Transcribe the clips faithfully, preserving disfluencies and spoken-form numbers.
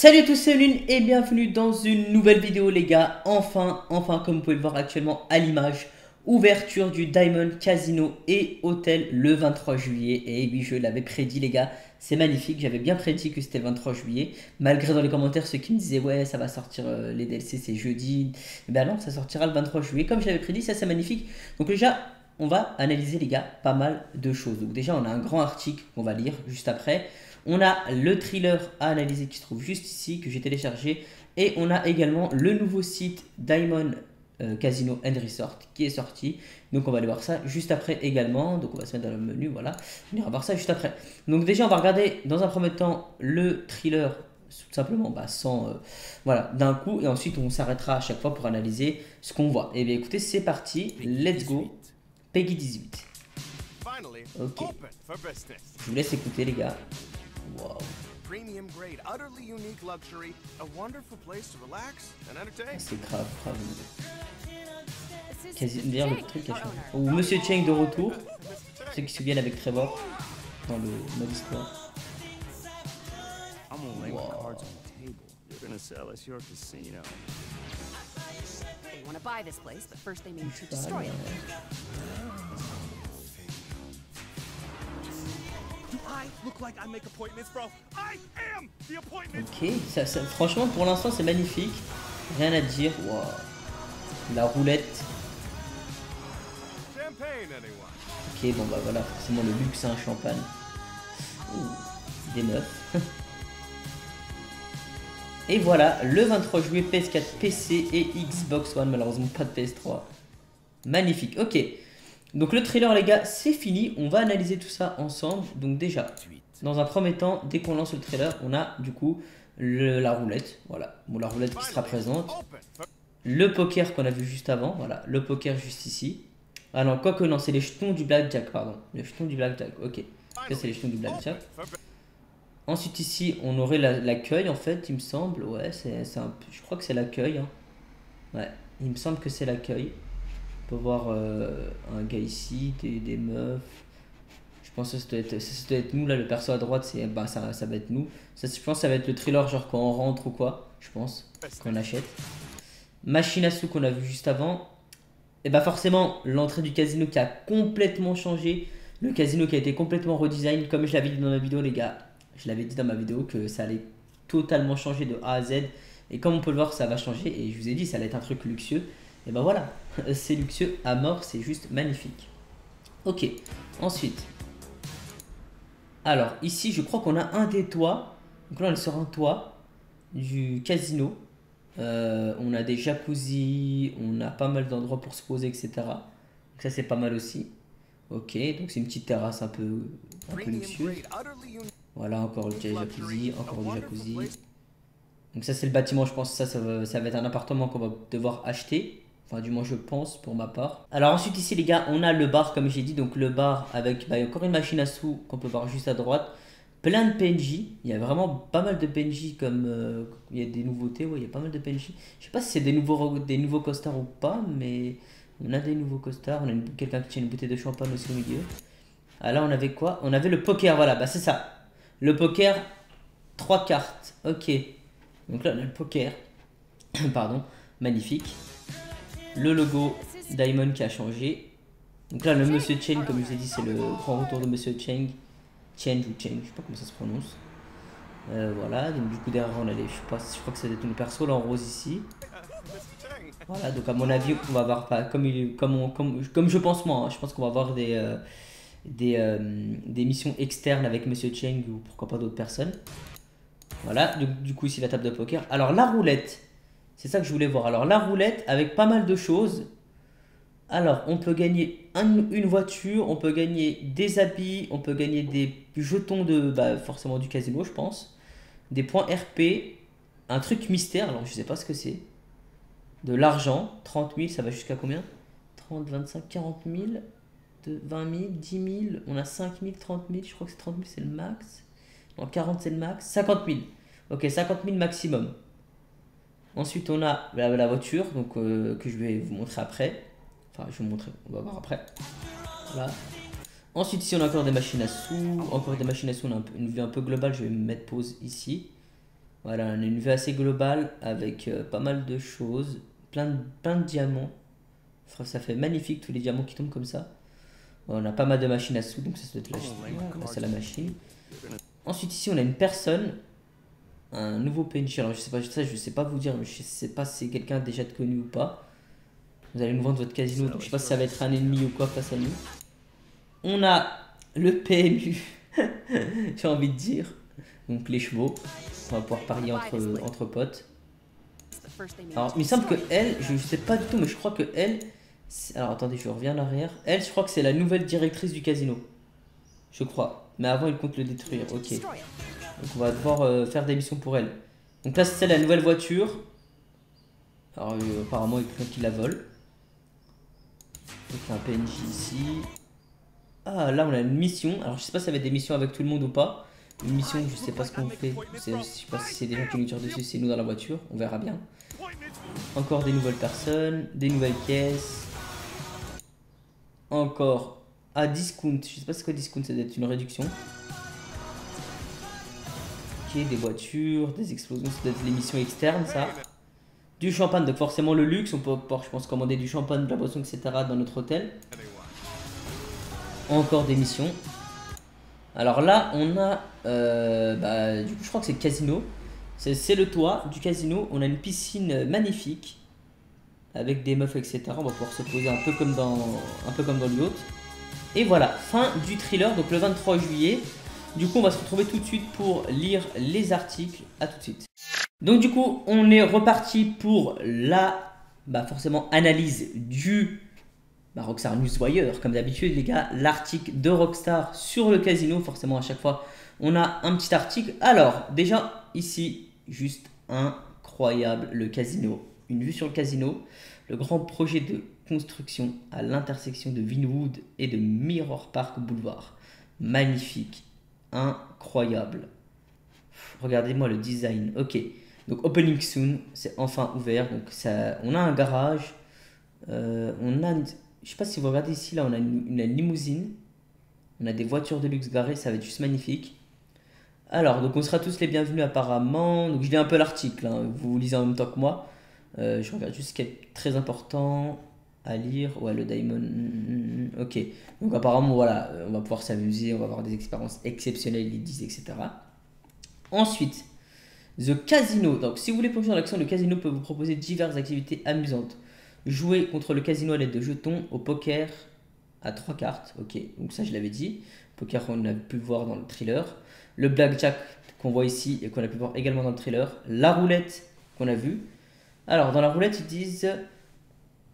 Salut à tous, c'est Lune et bienvenue dans une nouvelle vidéo les gars. Enfin, enfin comme vous pouvez le voir actuellement à l'image, ouverture du Diamond Casino et Hôtel le vingt-trois juillet. Et oui, je l'avais prédit les gars, c'est magnifique, j'avais bien prédit que c'était le vingt-trois juillet. Malgré dans les commentaires ceux qui me disaient ouais ça va sortir euh, les D L C c'est jeudi. Et ben non, ça sortira le vingt-trois juillet comme je l'avais prédit, ça c'est magnifique. Donc déjà on va analyser les gars pas mal de choses. Donc déjà on a un grand article qu'on va lire juste après. On a le thriller à analyser qui se trouve juste ici, que j'ai téléchargé. Et on a également le nouveau site Diamond euh, Casino and Resort qui est sorti. Donc on va aller voir ça juste après également. Donc on va se mettre dans le menu, voilà. On ira voir ça juste après. Donc déjà on va regarder dans un premier temps le thriller tout simplement bah, sans... Euh, voilà, d'un coup. Et ensuite on s'arrêtera à chaque fois pour analyser ce qu'on voit. Et bien écoutez, c'est parti, let's go. Peggy dix-huit. Ok. Je vous laisse écouter les gars. Wow. C'est grave, grave. D'ailleurs le truc a changé. Oh, Monsieur Cheng de retour. Ceux qui se souviennent avec Trevor dans le mode histoire. Wow. Ok, ça, ça, franchement pour l'instant c'est magnifique, rien à dire, wow. La roulette. Ok, bon bah voilà, forcément le luxe, un champagne. Ouh, des meufs. Et voilà, le vingt-trois juillet, P S quatre, P C et Xbox One, malheureusement pas de P S trois. Magnifique, ok. Donc le trailer les gars c'est fini, on va analyser tout ça ensemble. Donc déjà dans un premier temps dès qu'on lance le trailer on a du coup le, la roulette, voilà, bon, la roulette qui sera présente, le poker qu'on a vu juste avant, voilà, le poker juste ici. Ah non, quoi que non, c'est les jetons du blackjack, pardon, les jetons du blackjack, ok, ça c'est les jetons du blackjack. Ensuite ici on aurait l'accueil la, en fait il me semble, ouais c'est un peu, je crois que c'est l'accueil, hein. Ouais il me semble que c'est l'accueil. On peut voir euh, un gars ici, des, des meufs. Je pense que ça doit être, ça doit être nous là, le perso à droite, c'est bah ça, ça va être nous. Ça, je pense que ça va être le thriller genre quand on rentre ou quoi, je pense, qu'on achète. Machine à sous qu'on a vu juste avant. Et bah forcément l'entrée du casino qui a complètement changé, le casino qui a été complètement redesign, comme je l'avais dit dans ma vidéo les gars. Je l'avais dit dans ma vidéo que ça allait totalement changer de A à Z. Et comme on peut le voir ça va changer et je vous ai dit ça allait être un truc luxueux. Et ben voilà, c'est luxueux à mort, c'est juste magnifique. Ok, ensuite. Alors ici je crois qu'on a un des toits. Donc là on est sur un toit du casino. euh, On a des jacuzzi, on a pas mal d'endroits pour se poser etc. Donc ça c'est pas mal aussi. Ok, donc c'est une petite terrasse un peu, un peu luxueuse. Voilà, encore le jacuzzi, encore le jacuzzi. Donc ça c'est le bâtiment, je pense que ça, ça va, ça va être un appartement qu'on va devoir acheter. Enfin du moins je pense pour ma part. Alors ensuite ici les gars on a le bar comme j'ai dit. Donc le bar avec bah, encore une machine à sous qu'on peut voir juste à droite. Plein de P N J. Il y a vraiment pas mal de P N J comme euh, il y a des nouveautés. Ouais il y a pas mal de P N J. Je sais pas si c'est des nouveaux, des nouveaux costards ou pas. Mais on a des nouveaux costards. On a quelqu'un qui tient une bouteille de champagne aussi au milieu. Ah là on avait quoi? On avait le poker, voilà bah c'est ça. Le poker trois cartes. Ok. Donc là on a le poker. Pardon. Magnifique. Le logo Diamond qui a changé. Donc là, le Monsieur Cheng, comme je vous ai dit, c'est le grand retour de Monsieur Cheng. Cheng ou Cheng, je sais pas comment ça se prononce. Euh, voilà, donc du coup, derrière, on a les. Je sais pas, je crois que ça doit être le perso, là en rose ici. Voilà, donc à mon avis, on va avoir pas. Comme, il, comme, on, comme, comme je pense, moi, hein, je pense qu'on va avoir des, euh, des, euh, des missions externes avec Monsieur Cheng ou pourquoi pas d'autres personnes. Voilà, donc du coup, ici la table de poker. Alors, la roulette. C'est ça que je voulais voir. Alors la roulette avec pas mal de choses. Alors on peut gagner un, une voiture, on peut gagner des habits, on peut gagner des jetons de bah, forcément du casino je pense. Des points R P, un truc mystère, alors je sais pas ce que c'est. De l'argent, trente mille, ça va jusqu'à combien? Trente, vingt-cinq, quarante mille, de vingt mille, dix mille, on a cinq mille, trente mille, je crois que c'est trente mille c'est le max. Non quarante c'est le max, cinquante mille. Ok cinquante mille maximum. Ensuite on a la, la voiture donc, euh, que je vais vous montrer après. Enfin je vais vous montrer, on va voir après. Voilà. Ensuite ici on a encore des machines à sous. Encore des machines à sous, on a une vue un peu globale, je vais me mettre pause ici. Voilà, on a une vue assez globale avec euh, pas mal de choses, plein de, plein de diamants. Enfin, ça fait magnifique tous les diamants qui tombent comme ça. On a pas mal de machines à sous, donc ça se doit être passer à la machine. Ensuite ici on a une personne, un nouveau P N J. Alors je sais pas, ça je sais pas vous dire, mais je sais pas si c'est quelqu'un déjà de connu ou pas. Vous allez nous vendre votre casino, donc je sais pas si ça va être un ennemi ou quoi face à nous. On a le P M U, j'ai envie de dire. Donc les chevaux, on va pouvoir parier entre, entre potes. Alors il me semble que elle, je sais pas du tout, mais je crois que elle... Alors attendez, je reviens en arrière. Elle, je crois que c'est la nouvelle directrice du casino. Je crois. Mais avant, il compte le détruire. Ok. Donc on va devoir euh, faire des missions pour elle. Donc là, c'est la nouvelle voiture. Alors euh, apparemment, il craint qu'il la vole. Donc il y a un P N J ici. Ah, là, on a une mission. Alors je sais pas si ça va être des missions avec tout le monde ou pas. Une mission, je sais pas ce qu'on fait. Je sais pas si c'est des gens qui nous tirent dessus, c'est nous dans la voiture. On verra bien. Encore des nouvelles personnes, des nouvelles caisses. Encore à ah, discount, je sais pas c'est quoi discount, ça doit être une réduction. Ok, des voitures, des explosions, ça doit être l'émission externe ça. Du champagne, donc forcément le luxe, on peut pouvoir je pense commander du champagne, de la boisson, et cetera dans notre hôtel. Encore des missions. Alors là on a, euh, bah, du coup je crois que c'est le casino. C'est le toit du casino, on a une piscine magnifique. Avec des meufs, et cetera. On va pouvoir se poser un peu comme dans, un peu comme dans le yacht. Et voilà, fin du thriller, donc le vingt-trois juillet. Du coup, on va se retrouver tout de suite pour lire les articles. À tout de suite. Donc du coup, on est reparti pour la, bah forcément, analyse du bah, Rockstar Newswire. Comme d'habitude, les gars, l'article de Rockstar sur le casino. Forcément, à chaque fois, on a un petit article. Alors, déjà, ici, juste incroyable, le casino. Une vue sur le casino, le grand projet de construction à l'intersection de Vinewood et de Mirror Park Boulevard. Magnifique, incroyable. Regardez-moi le design. Ok, donc opening soon, c'est enfin ouvert. Donc ça, on a un garage. Euh, on a, une, je sais pas si vous regardez ici, là on a une, une limousine. On a des voitures de luxe garées, ça va être juste magnifique. Alors, donc on sera tous les bienvenus apparemment. Donc je lis un peu l'article, hein, vous lisez en même temps que moi. Euh, je regarde juste ce qui est très important à lire. Ouais, le Diamond. Ok. Donc, apparemment, voilà, on va pouvoir s'amuser, on va avoir des expériences exceptionnelles, ils disent, et cetera. Ensuite, The Casino. Donc, si vous voulez plonger dans l'action, le casino peut vous proposer diverses activités amusantes. Jouer contre le casino à l'aide de jetons, au poker à trois cartes. Ok. Donc, ça, je l'avais dit. Poker, on a pu voir dans le thriller. Le blackjack qu'on voit ici et qu'on a pu voir également dans le thriller. La roulette qu'on a vue. Alors, dans la roulette, ils disent...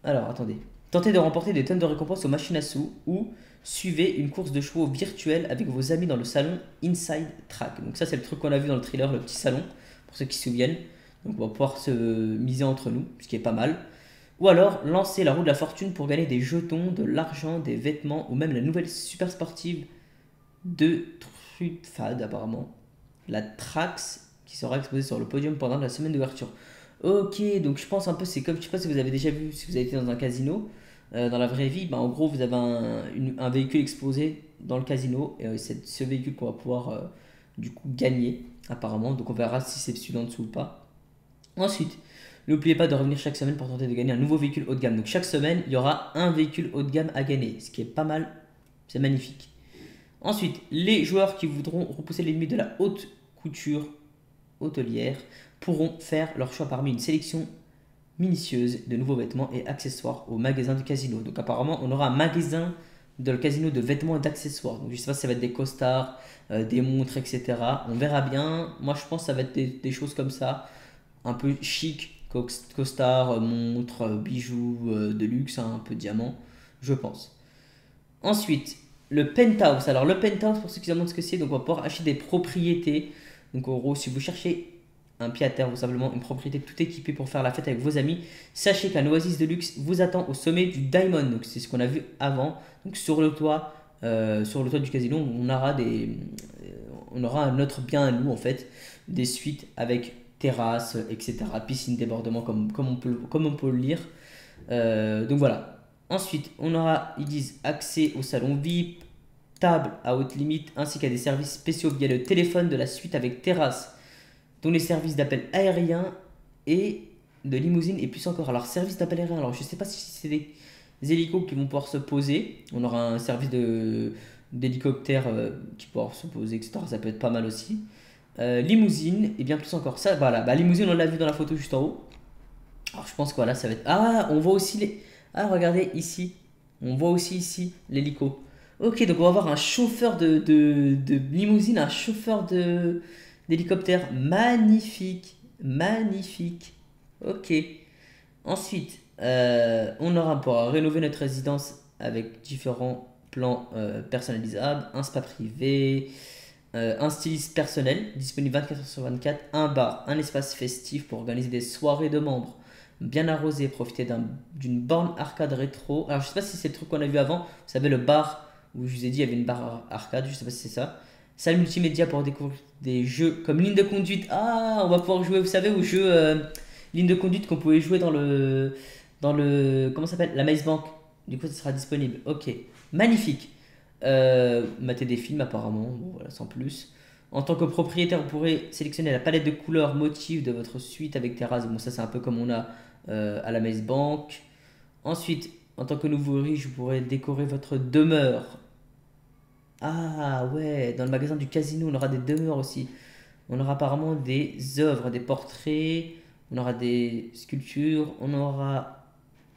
Alors, attendez. Tentez de remporter des tonnes de récompenses aux machines à sous ou suivez une course de chevaux virtuelle avec vos amis dans le salon Inside Track. Donc ça, c'est le truc qu'on a vu dans le thriller, le petit salon, pour ceux qui se souviennent. Donc, on va pouvoir se miser entre nous, ce qui est pas mal. Ou alors, lancer la roue de la fortune pour gagner des jetons, de l'argent, des vêtements ou même la nouvelle super sportive de Truffad, apparemment. La Trax, qui sera exposée sur le podium pendant la semaine d'ouverture. Ok, donc je pense un peu, c'est comme, je sais pas si vous avez déjà vu, si vous avez été dans un casino, euh, dans la vraie vie, bah en gros vous avez un, une, un véhicule exposé dans le casino, et euh, c'est ce véhicule qu'on va pouvoir euh, du coup gagner, apparemment, donc on verra si c'est celui d'en dessous ou pas. Ensuite, n'oubliez pas de revenir chaque semaine pour tenter de gagner un nouveau véhicule haut de gamme, donc chaque semaine il y aura un véhicule haut de gamme à gagner, ce qui est pas mal, c'est magnifique. Ensuite, les joueurs qui voudront repousser les limites de la haute couture hôtelière pourront faire leur choix parmi une sélection minutieuse de nouveaux vêtements et accessoires au magasin du casino. Donc apparemment, on aura un magasin dans le casino de vêtements et d'accessoires. Donc je sais pas si ça va être des costards, euh, des montres, et cetera. On verra bien. Moi, je pense que ça va être des, des choses comme ça, un peu chic, costards, montres, bijoux, euh, de luxe, hein, un peu de diamant, je pense. Ensuite, le penthouse. Alors le penthouse, pour ceux qui se demandent ce que c'est, donc on va pouvoir acheter des propriétés. Donc en gros, si vous cherchez un pied à terre ou simplement une propriété tout équipée pour faire la fête avec vos amis, sachez qu'un oasis de luxe vous attend au sommet du Diamond. Donc c'est ce qu'on a vu avant. Donc sur le toit, euh, sur le toit du casino, on aura des, euh, on aura notre bien à nous en fait, des suites avec terrasse, et cetera. Piscine, débordement, comme comme on peut comme on peut le lire. Euh, donc voilà. Ensuite, on aura, ils disent, accès au salon V I P, table à haute limite ainsi qu'à des services spéciaux via le téléphone de la suite avec terrasse. dont les services d'appel aérien et de limousine et plus encore. Alors, service d'appel aérien, alors je sais pas si c'est des hélicos qui vont pouvoir se poser. On aura un service de d'hélicoptère euh, qui pourra se poser, et cetera. Ça peut être pas mal aussi. Euh, limousine et bien plus encore. Ça, voilà. Bah, limousine, on l'a vu dans la photo juste en haut. Alors, je pense que voilà, ça va être. Ah, on voit aussi les. Ah, regardez ici. On voit aussi ici l'hélico. Ok, donc on va avoir un chauffeur de, de, de limousine, un chauffeur de d'hélicoptère. Magnifique. Magnifique. Ok. Ensuite, euh, on aura pour rénover notre résidence avec différents plans euh, personnalisables, un spa privé, euh, un styliste personnel disponible vingt-quatre heures sur vingt-quatre, un bar, un espace festif pour organiser des soirées de membres, bien arrosé, profiter d'une un, borne arcade rétro. Alors je sais pas si c'est le truc qu'on a vu avant, vous savez le bar où je vous ai dit il y avait une barre arcade, je sais pas si c'est ça. Salle multimédia pour découvrir des jeux comme ligne de conduite. Ah, on va pouvoir jouer, vous savez, au jeu euh, ligne de conduite qu'on pouvait jouer dans le dans le comment s'appelle la Maze Bank. Du coup ça sera disponible. Ok, magnifique. Euh, mater des films apparemment, bon, voilà, sans plus. En tant que propriétaire, vous pourrez sélectionner la palette de couleurs motifs de votre suite avec terrasse. Bon, ça c'est un peu comme on a euh, à la Maze Bank. Ensuite, en tant que nouveau riche, vous pourrez décorer votre demeure. Ah ouais, dans le magasin du casino, on aura des demeures aussi. On aura apparemment des œuvres, des portraits, on aura des sculptures, on aura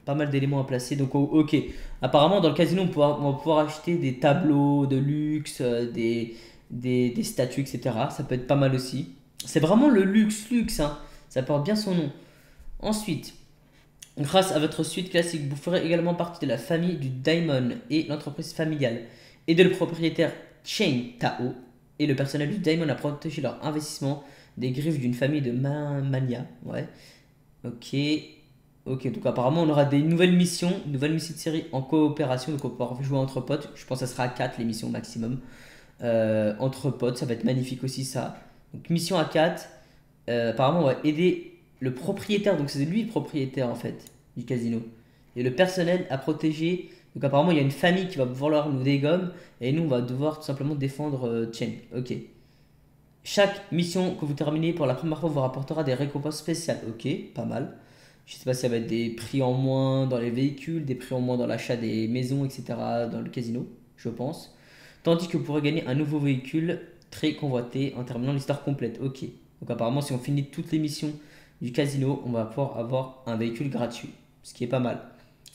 pas mal d'éléments à placer. Donc oh, ok, apparemment dans le casino, on, pourra, on va pouvoir acheter des tableaux de luxe, des... Des, des statues, et cetera. Ça peut être pas mal aussi. C'est vraiment le luxe, luxe. Hein. Ça porte bien son nom. Ensuite, grâce à votre suite classique, vous ferez également partie de la famille du Diamond et l'entreprise familiale. Et de le propriétaire Cheng Tao et le personnel du Diamond à protéger leur investissement des griffes d'une famille de ma mania. Ouais. Ok. Ok. Donc apparemment, on aura des nouvelles missions. Nouvelles missions de série en coopération. Donc on pourra jouer entre potes. Je pense que ça sera à quatre les missions maximum. Euh, entre potes, ça va être magnifique aussi ça. Donc mission à quatre, euh, apparemment on va aider le propriétaire, donc c'est lui le propriétaire en fait du casino, et le personnel à protéger. Donc apparemment il y a une famille qui va vouloir nous dégommer et nous on va devoir tout simplement défendre euh, Cheng. Ok. Chaque mission que vous terminez pour la première fois vous rapportera des récompenses spéciales. Ok, pas mal. Je sais pas si ça va être des prix en moins dans les véhicules, des prix en moins dans l'achat des maisons, et cetera dans le casino, je pense. Tandis que vous pourrez gagner un nouveau véhicule très convoité en terminant l'histoire complète. Ok. Donc apparemment si on finit toutes les missions du casino, on va pouvoir avoir un véhicule gratuit. Ce qui est pas mal.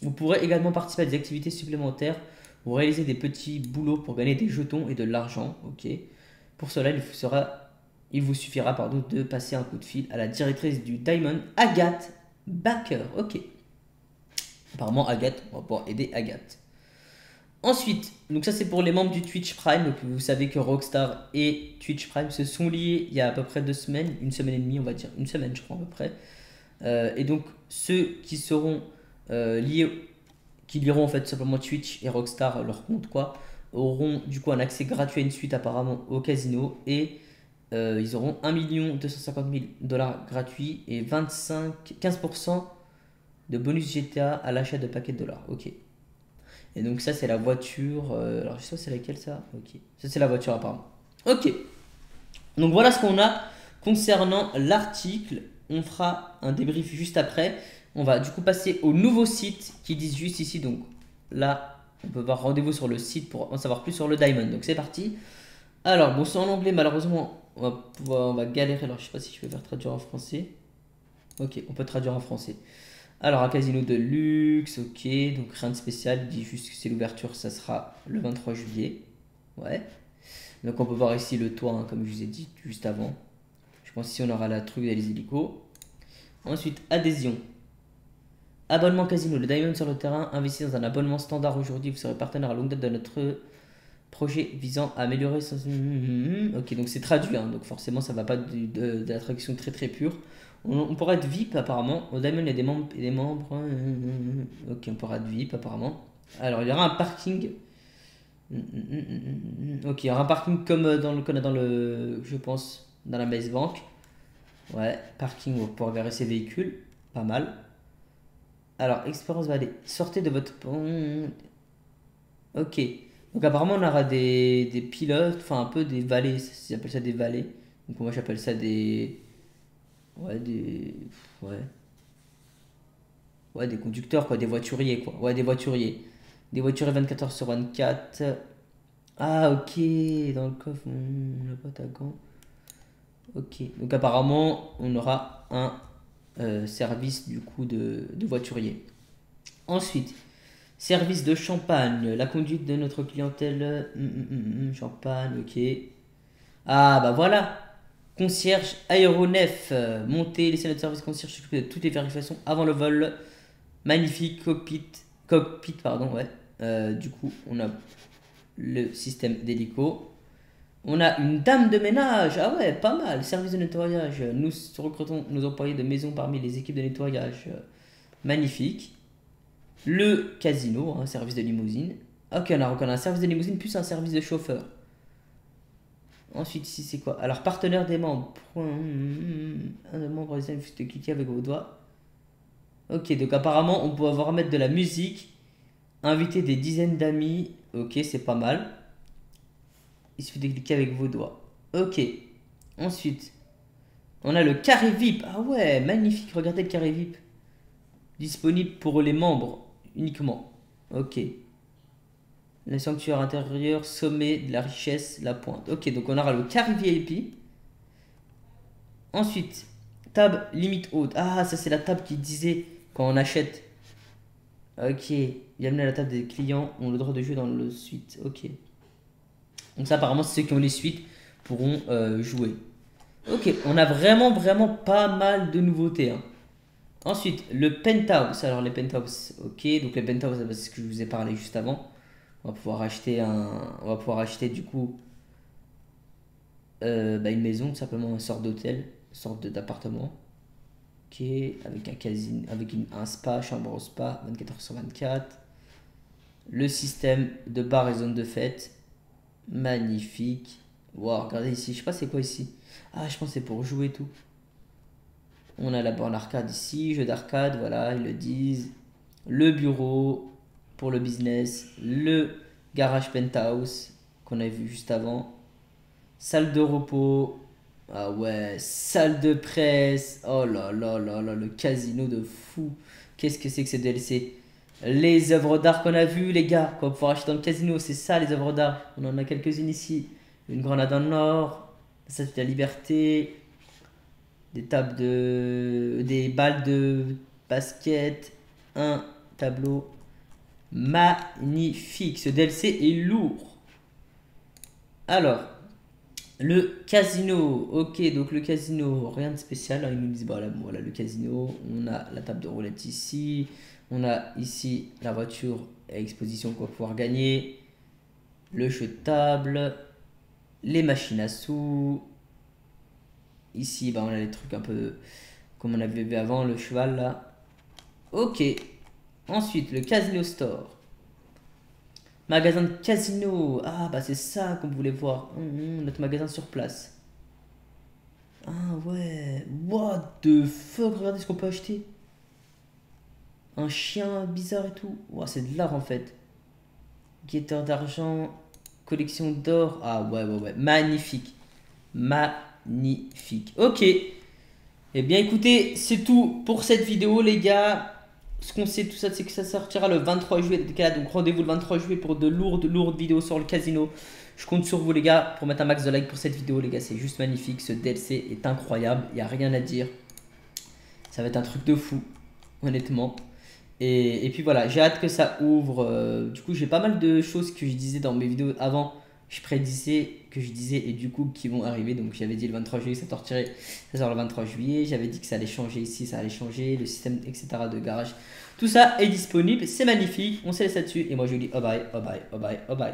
Vous pourrez également participer à des activités supplémentaires ou réaliser des petits boulots pour gagner des jetons et de l'argent. Ok. Pour cela, il vous, sera, il vous suffira pardon, de passer un coup de fil à la directrice du Diamond, Agathe Baker. Ok. Apparemment Agathe, on va pouvoir aider Agathe. Ensuite, donc ça c'est pour les membres du Twitch Prime. Donc vous savez que Rockstar et Twitch Prime se sont liés il y a à peu près deux semaines, une semaine et demie on va dire, une semaine je crois à peu près. Euh, et donc ceux qui seront euh, liés, qui lieront en fait simplement Twitch et Rockstar leur compte quoi, auront du coup un accès gratuit à une suite apparemment au casino et euh, ils auront un million deux cent cinquante mille dollars gratuits et vingt-cinq, quinze pour cent de bonus G T A à l'achat de paquets de dollars. Ok. Et donc ça c'est la voiture, euh, alors je sais pas c'est laquelle ça, ok, ça c'est la voiture apparemment. Ok, donc voilà ce qu'on a concernant l'article, on fera un débrief juste après. On va du coup passer au nouveau site qui disent juste ici, donc là on peut voir rendez-vous sur le site pour en savoir plus sur le Diamond, donc c'est parti. Alors bon c'est en anglais malheureusement, on va, pouvoir, on va galérer, alors je sais pas si je peux faire traduire en français. Ok, on peut traduire en français. Alors, un casino de luxe, ok, donc rien de spécial, il dit juste que c'est l'ouverture, ça sera le vingt-trois juillet, ouais. Donc on peut voir ici le toit, hein, comme je vous ai dit juste avant. Je pense ici on aura la truc et les hélicos. Ensuite, adhésion. Abonnement casino, le Diamond sur le terrain, investi dans un abonnement standard aujourd'hui, vous serez partenaire à longue date de notre projet visant à améliorer son... Ok, donc c'est traduit, hein, donc forcément ça va pas de, de, de la traduction très très pure. On, on pourra être V I P apparemment. Au Diamond il y a des membres, des membres. Ok, on pourra être V I P apparemment. Alors il y aura un parking. Ok, il y aura un parking comme dans le, dans le je pense dans la Maze Bank. Ouais, parking où on pourra verrer ses véhicules. Pas mal. Alors expérience va aller. Sortez de votre pont. Ok. Donc apparemment on aura des, des pilotes, enfin un peu des vallées. Ils appellent ça des vallées. Donc moi j'appelle ça des Ouais, des... Ouais. Ouais, des conducteurs, quoi, des voituriers, quoi. Ouais, des voituriers. Des voituriers vingt-quatre heures sur vingt-quatre. Ah, ok, dans le coffre, on n'a pas ta gant. Ok, donc apparemment, on aura un euh, service, du coup, de, de voiturier. Ensuite, service de champagne. La conduite de notre clientèle. Mm, mm, mm, champagne, ok. Ah, bah voilà. Concierge aéronef. Euh, montez, laissez notre service concierge s'occuper de toutes les vérifications avant le vol. Magnifique, cockpit. Cockpit, pardon, ouais. Euh, du coup, on a le système d'hélico. On a une dame de ménage. Ah ouais, pas mal. Service de nettoyage. Nous recrutons nos employés de maison parmi les équipes de nettoyage. Euh, magnifique. Le casino, un hein, service de limousine. Ok, on a, on a un service de limousine plus un service de chauffeur. Ensuite, ici, c'est quoi? Alors, partenaire des membres. Un des membres des amis de cliquer avec vos doigts. Ok, donc apparemment, on peut avoir mettre de la musique. Inviter des dizaines d'amis. Ok, c'est pas mal. Il suffit de cliquer avec vos doigts. Ok. Ensuite, on a le carré V I P. Ah ouais, magnifique. Regardez le carré V I P. Disponible pour les membres uniquement. Ok. Le sanctuaire intérieur, sommet de la richesse, la pointe. Ok, donc on aura le carré V I P. Ensuite, table limite haute. Ah, ça c'est la table qui disait quand on achète. Ok, bienvenue à la table des clients, ont le droit de jouer dans le suite. Ok. Donc ça apparemment ceux qui ont les suites pourront euh, jouer. Ok, on a vraiment vraiment pas mal de nouveautés. Hein. Ensuite, le penthouse. Alors, les penthouses, ok. Donc, les penthouses, c'est ce que je vous ai parlé juste avant. On va pouvoir acheter, un... On va pouvoir acheter du coup, euh, bah, une maison, simplement une sorte d'hôtel, une sorte d'appartement. Ok, avec un casino, avec une... un spa, chambre au spa, vingt-quatre heures sur vingt-quatre. Le système de bar et zone de fête. Magnifique. Wow, regardez ici. Je sais pas c'est quoi ici. Ah, je pense que c'est pour jouer et tout. On a la borne arcade ici, jeu d'arcade, voilà, ils le disent. Le bureau pour le business, le garage penthouse qu'on avait vu juste avant. Salle de repos, ah ouais, salle de presse, oh là là là là, le casino de fou. Qu'est-ce que c'est que ce D L C? Les œuvres d'art qu'on a vu, les gars, qu'on va pouvoir acheter dans le casino, c'est ça les œuvres d'art. On en a quelques-unes ici. Une grenade en or, la statue de la liberté. Des tables de... des balles de basket. Un tableau magnifique. Ce D L C est lourd. Alors, le casino. Ok, donc le casino, rien de spécial. Hein, ils nous disent, bah, là, voilà le casino. On a la table de roulette ici. On a ici la voiture à exposition qu'on va pouvoir gagner. Le jeu de table. Les machines à sous. Ici, bah, on a les trucs un peu comme on avait vu avant, le cheval là. Ok. Ensuite, le casino store. Magasin de casino. Ah, bah c'est ça qu'on voulait voir. Mmh, mmh, notre magasin sur place. Ah ouais. What the fuck. Regardez ce qu'on peut acheter. Un chien bizarre et tout. Wow, c'est de l'art en fait. Guetteur d'argent. Collection d'or. Ah ouais, ouais, ouais. Magnifique. Magnifique. Magnifique. Ok. Eh bien écoutez, c'est tout pour cette vidéo les gars. Ce qu'on sait tout ça, c'est que ça sortira le vingt-trois juillet. Donc rendez-vous le vingt-trois juillet pour de lourdes, lourdes vidéos sur le casino. Je compte sur vous les gars pour mettre un max de likes pour cette vidéo les gars. C'est juste magnifique. Ce D L C est incroyable. Il n'y a rien à dire. Ça va être un truc de fou. Honnêtement. Et, et puis voilà, j'ai hâte que ça ouvre. Euh, du coup j'ai pas mal de choses que je disais dans mes vidéos avant. Je prédisais, que je disais, et du coup, qui vont arriver. Donc, j'avais dit le vingt-trois juillet, ça sortirait, ça sort le vingt-trois juillet. J'avais dit que ça allait changer ici, ça allait changer, le système, et cetera de garage. Tout ça est disponible, c'est magnifique. On se laisse là-dessus. Et moi, je vous dis, oh bye, oh bye, oh bye, oh bye.